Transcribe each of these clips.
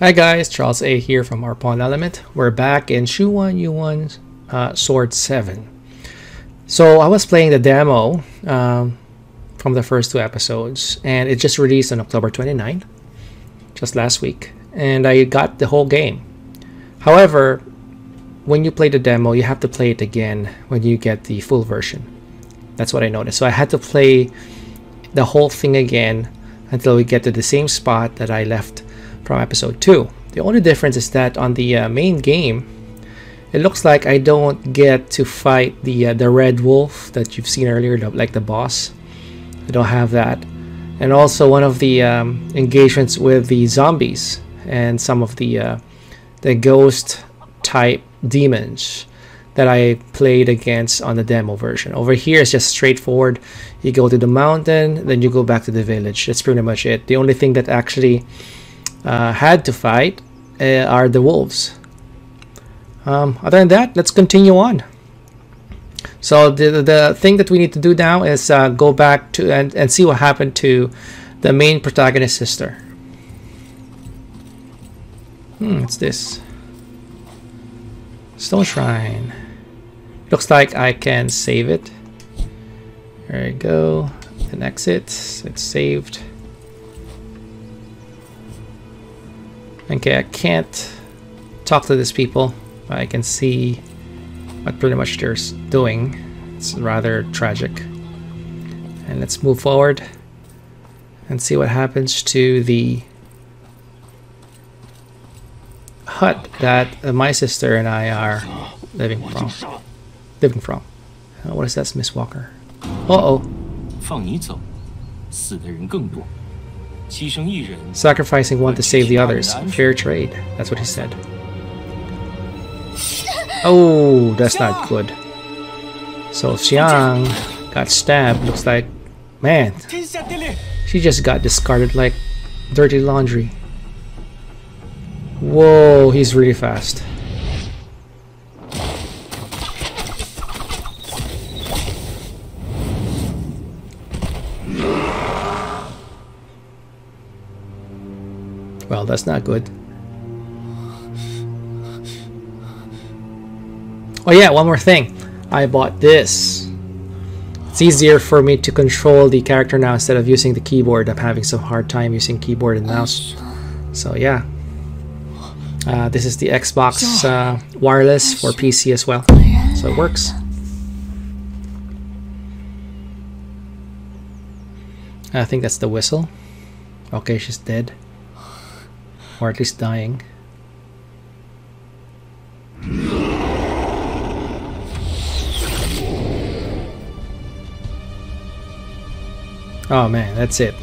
Hi guys, Charles A here from Arpon Element. We're back in Xuan-Yuan Sword 7. So I was playing the demo from the first two episodes, and it just released on October 29th, just last week, and I got the whole game. However, when you play the demo, you have to play it again when you get the full version. That's what I noticed. So I had to play the whole thing again until we get to the same spot that I left from episode 2. The only difference is that on the main game, it looks like I don't get to fight the red wolf that you've seen earlier, like the boss. I don't have that. And also one of the engagements with the zombies and some of the ghost type demons that I played against on the demo version. Over here it's just straightforward. You go to the mountain, then you go back to the village. That's pretty much it. The only thing that actually had to fight are the wolves. Other than that, let's continue on. So the thing that we need to do now is go back to and see what happened to the main protagonist's sister. What's this? Stone Shrine. Looks like I can save it. There we go. And exit. It's saved. Okay, I can't talk to these people, but I can see what pretty much they're doing. It's rather tragic. And let's move forward and see what happens to the hut that my sister and I are living from. What is that, Miss Walker? Uh-oh. Sacrificing one to save the others. Fair trade. That's what he said. Oh, that's not good. So Xiang got stabbed. Looks like, man, she just got discarded like dirty laundry. Whoa, he's really fast. Well, that's not good. Oh yeah, one more thing. I bought this. It's easier for me to control the character now instead of using the keyboard. I'm having some hard time using keyboard and mouse. So yeah. This is the Xbox wireless for PC as well. So it works. I think that's the whistle. Okay, she's dead. Or at least dying. Oh man, that's it.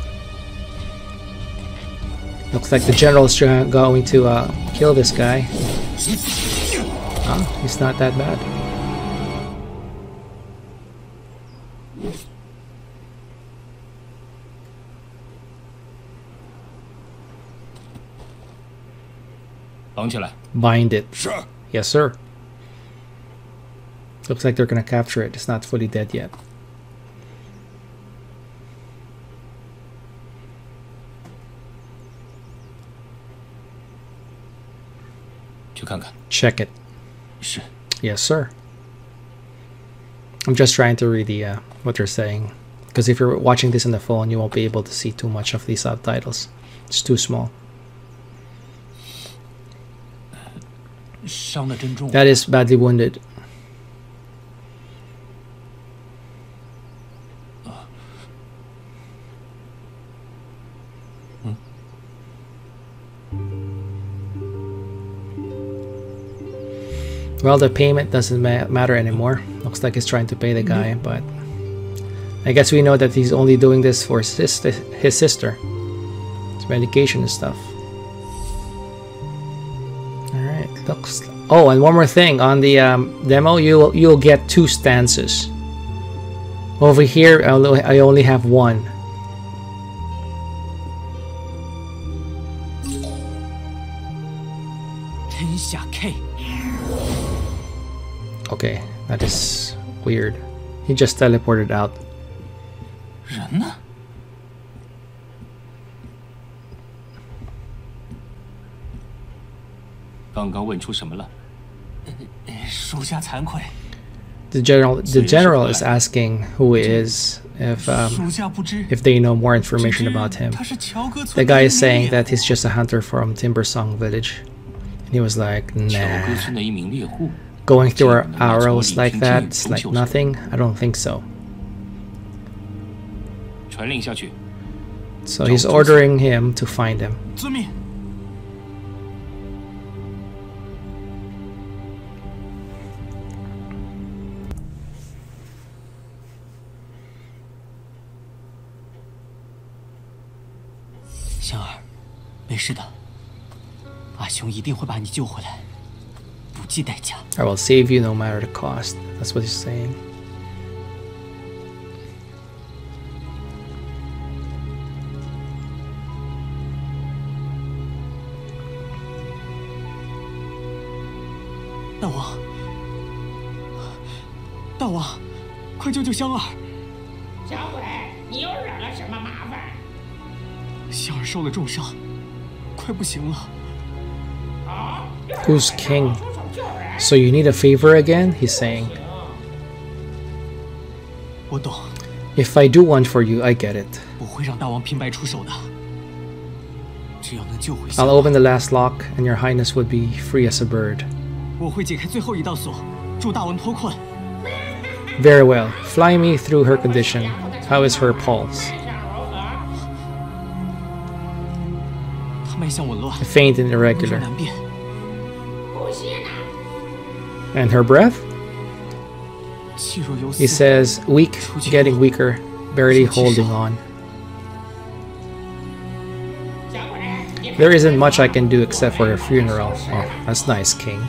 Looks like the general is going to kill this guy. Oh, he's not that bad. Bind it. Sure. Yes, sir. Looks like they're gonna capture it. It's not fully dead yet. Check it. Sure. Yes, sir. I'm just trying to read the what they're saying, because if you're watching this on the phone, you won't be able to see too much of these subtitles. It's too small. That is badly wounded. Well, the payment doesn't matter anymore. Looks like he's trying to pay the guy, but I guess we know that he's only doing this for his sister. It's medication and stuff. Oh, and one more thing. On the demo, you'll get two stances. Over here, I only have one. Okay, that is weird. He just teleported out. 刚刚问出什么了？属下惭愧。The general is asking who he is, if they know more information about him. The guy is saying that he's just a hunter from Timbersong village. And he was like, nah. Going through our arrows like that, it's like nothing? I don't think so. So he's ordering him to find him. I will save you no matter the cost. That's what he's saying. Who's king? So you need a favor again? He's saying. If I do one for you, I get it. I'll open the last lock and your highness would be free as a bird. Very well. Fly me through her condition. How is her pulse? Faint and irregular. And her breath? He says, weak, getting weaker, barely holding on. There isn't much I can do except for her funeral. Oh, that's nice, King.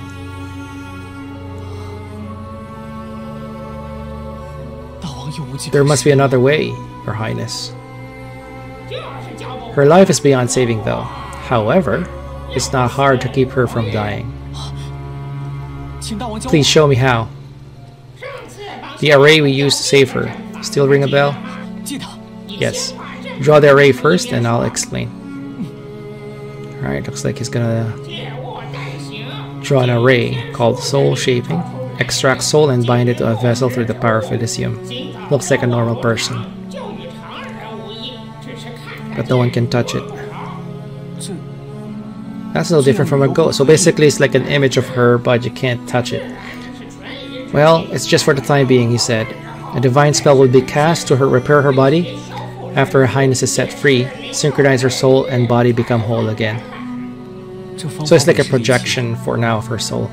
There must be another way, Your Highness. Her life is beyond saving, though. However, it's not hard to keep her from dying. Please show me how. The array we used to save her. Still ring a bell? Yes. Draw the array first and I'll explain. Alright, looks like he's gonna draw an array called Soul Shaping. Extract soul and bind it to a vessel through the power of Felicium. Looks like a normal person. But no one can touch it. That's no different from a ghost. So basically it's like an image of her, but you can't touch it. Well, it's just for the time being, he said. A divine spell will be cast to repair her body. After her highness is set free, synchronize her soul and body become whole again. So it's like a projection for now of her soul.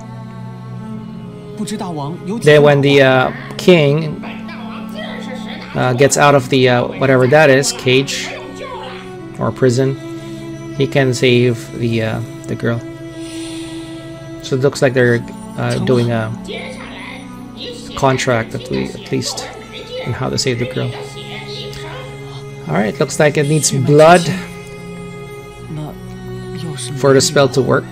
Then when the king gets out of the whatever that is, cage or prison, he can save the girl. So it looks like they're doing a contract at least on how to save the girl. Alright, looks like it needs blood for the spell to work.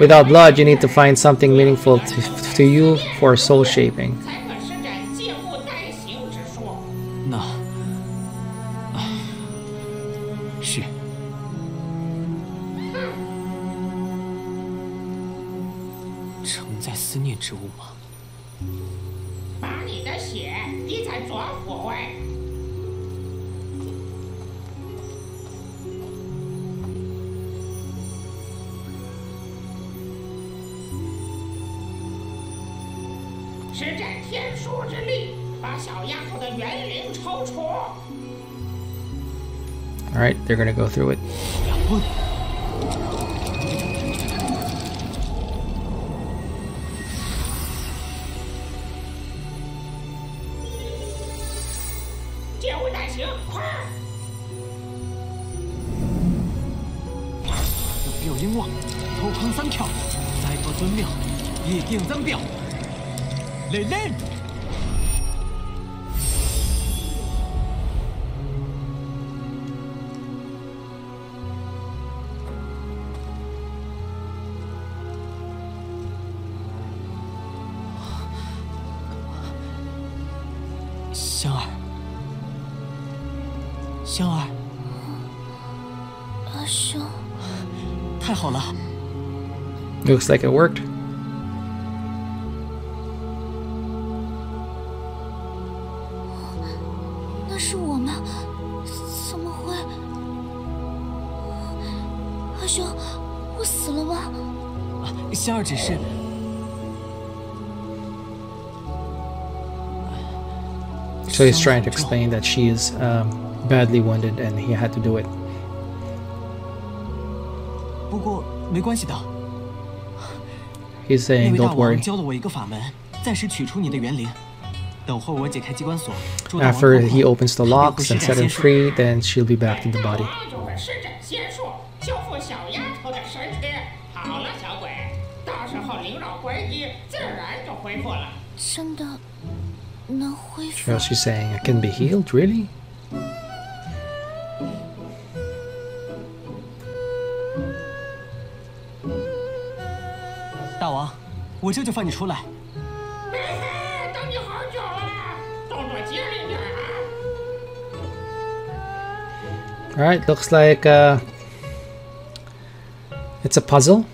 Without blood, you need to find something meaningful to you for soul shaping. Alright, they're gonna go through it. Looks like it worked. So he's trying to explain that she is badly wounded and he had to do it. He's saying, don't worry. After he opens the locks and set him free, then she'll be back in the body. Well, she's saying, I can be healed, really? Alright, looks like it's a puzzle.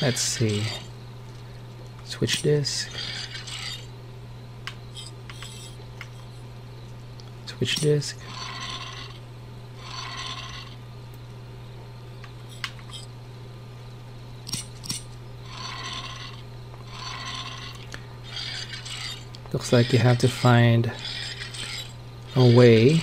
Let's see. Switch this. Switch this. Looks like you have to find a way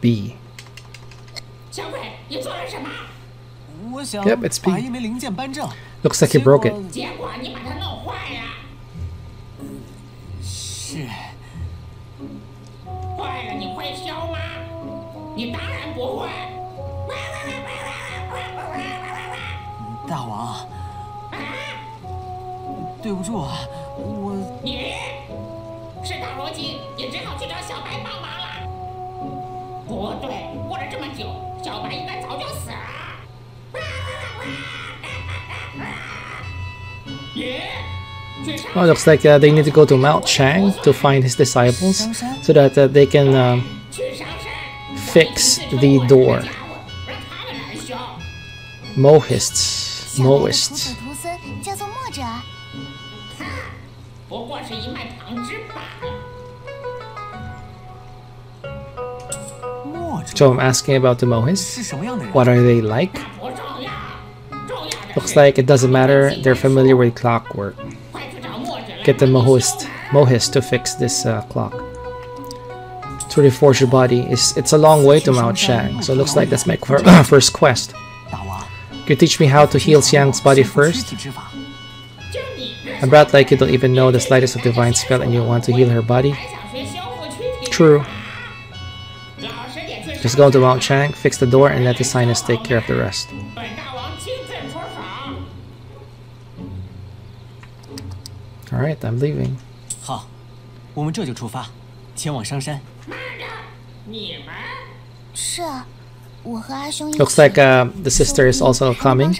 B. Yep, it's B. Looks like he broke it. Oh, looks like they need to go to Mount Shang to find his disciples so that they can fix the door. Mohists. So I'm asking about the Mohists. What are they like? Looks like it doesn't matter. They're familiar with clockwork. Get the Mohists to fix this clock. To reforge your body. It's a long way to Mount Shang, so it looks like that's my first quest. Could you teach me how to heal Xiang's body first? I'm brat like you don't even know the slightest of divine spell and you want to heal her body? True. Just go to Mount Shang, fix the door, and let the sinus take care of the rest. Alright, I'm leaving. Looks like the sister is also coming.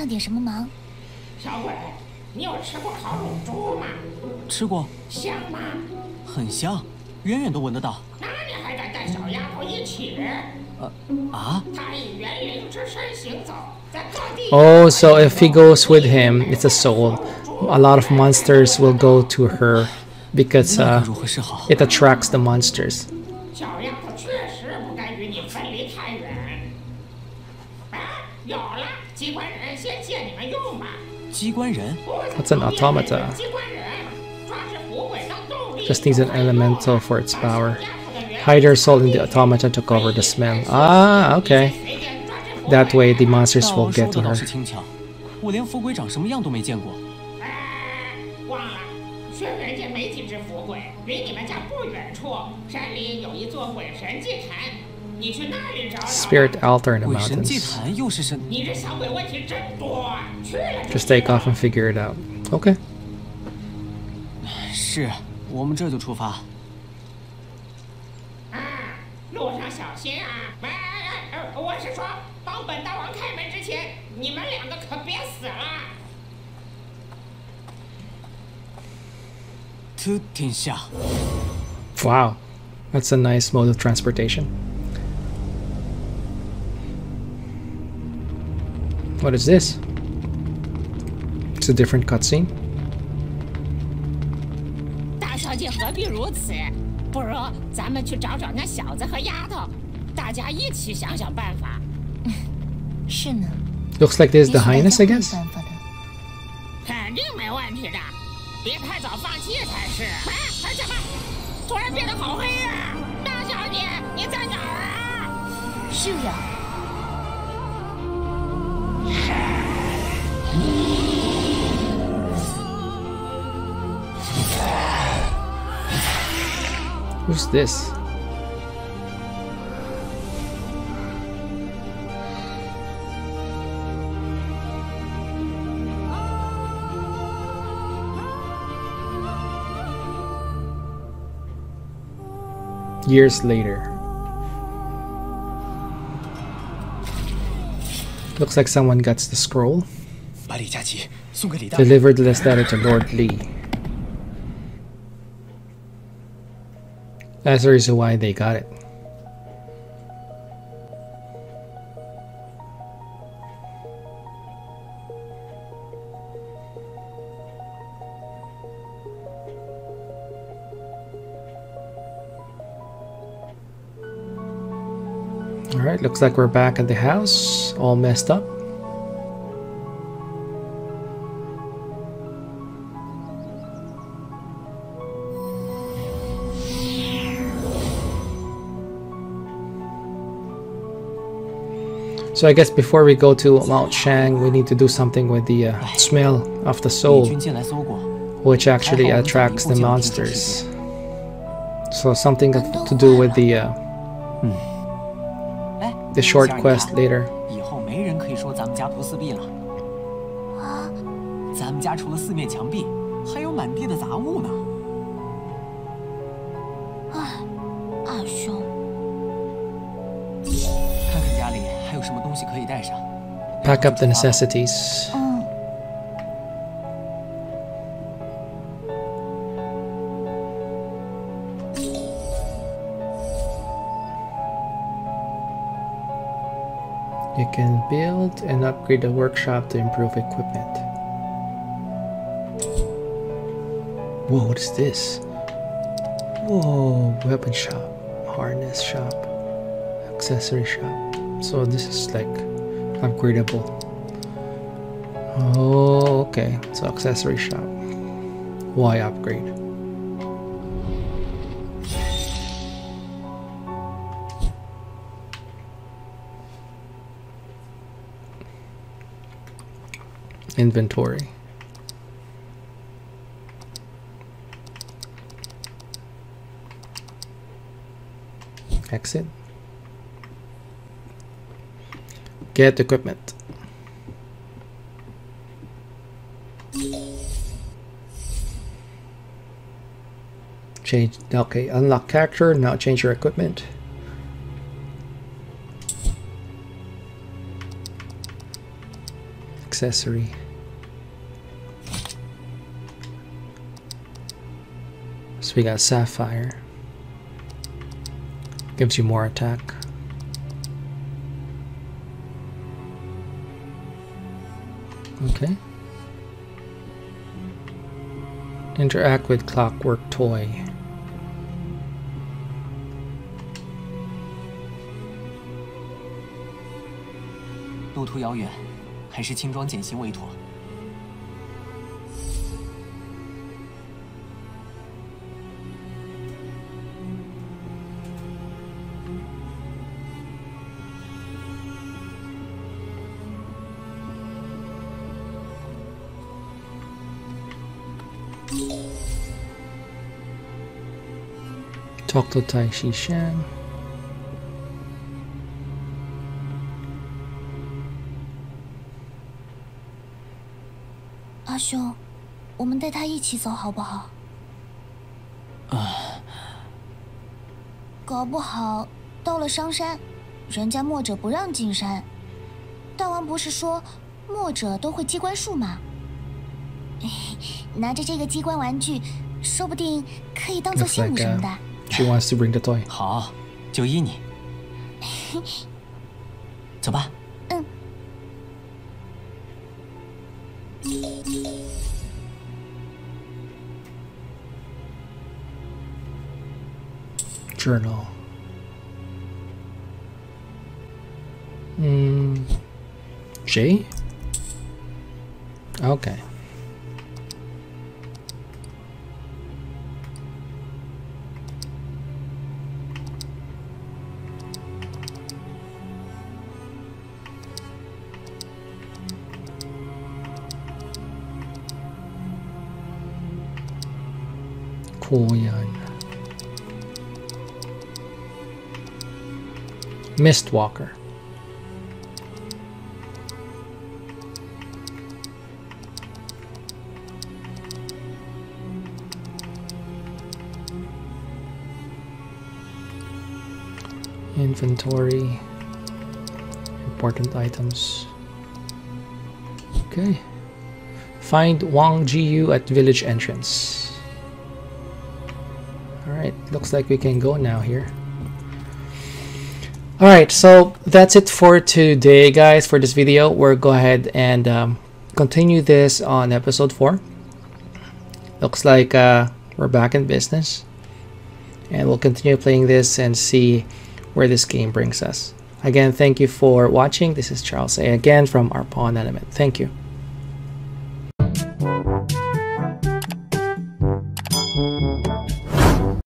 Oh, so if he goes with him, it's a soul. A lot of monsters will go to her because it attracts the monsters. That's an automata. Just needs an elemental for its power. Hide her soul in the automata to cover the smell. Ah, okay. That way the monsters will get to her. Spirit altar in the mountains. Just take off and figure it out. Okay. Wow, that's a nice mode of transportation. What is this? It's a different cutscene. Looks like this is the Highness, I guess? Who's this? Years later. Looks like someone gets the scroll. Delivered this letter to Lord Li. That's the reason why they got it. Alright, looks like we're back at the house, all messed up. So I guess before we go to Mount Shang, we need to do something with the smell of the soul, which actually attracts the monsters. So something to do with the short quest later. Pack up the necessities. You can build and upgrade the workshop to improve equipment. Whoa, what is this? Whoa, weapon shop, harness shop, accessory shop. So this is like upgradable. Oh, okay. So accessory shop. Why upgrade? Inventory. Exit. Get equipment. Change. Okay, unlock character. Now change your equipment. Accessory. So we got sapphire. Gives you more attack. Okay. Interact with clockwork toy. Talk to Tai Shi Shan. Ah, 兄，我们带他一起走好不好？啊，搞不好到了商山，人家墨者不让进山。大王不是说墨者都会机关术吗？ 拿着这个机关玩具，说不定可以当做信物什么的。She wants to bring the toy. 好，就依你。走吧。嗯。Journal. 嗯 ，J. Okay. Mistwalker. Inventory. Important items. Okay. Find Wang Jiyu at village entrance. Looks like we can go now here. All right, so that's it for today, guys. For this video, we'll go ahead and continue this on episode 4. Looks like we're back in business, and we'll continue playing this and see where this game brings us. Again, thank you for watching. This is Charles A. again from Arpon Element. Thank you.